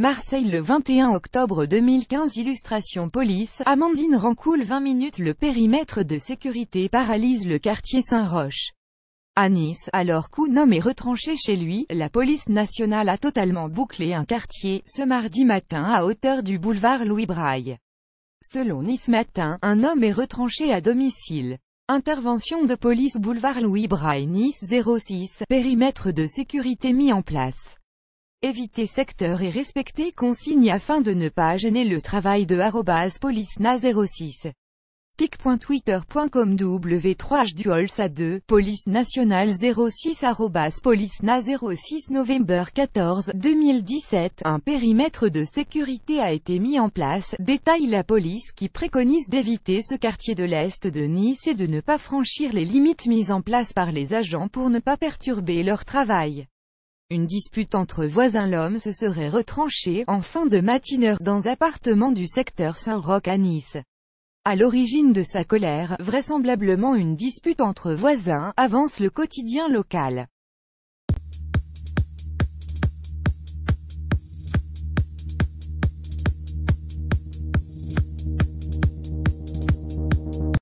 Marseille le 21 octobre 2015. Illustration police, Amandine Rancoule. 20 minutes. Le périmètre de sécurité paralyse le quartier Saint-Roch à Nice, alors qu'un homme est retranché chez lui. La police nationale a totalement bouclé un quartier, ce mardi matin à hauteur du boulevard Louis Braille. Selon Nice Matin, un homme est retranché à domicile. Intervention de police boulevard Louis Braille Nice 06, périmètre de sécurité mis en place. Éviter secteur et respecter consignes afin de ne pas gêner le travail de @policeNa06. pic.twitter.com/w3hduolsa2, police nationale 06 @policeNa06. Novembre 14, 2017, un périmètre de sécurité a été mis en place, détaille la police, qui préconise d'éviter ce quartier de l'Est de Nice et de ne pas franchir les limites mises en place par les agents pour ne pas perturber leur travail. Une dispute entre voisins, l'homme se serait retranché, en fin de matinée, dans un appartement du secteur Saint-Roch à Nice. À l'origine de sa colère, vraisemblablement une dispute entre voisins, avance le quotidien local.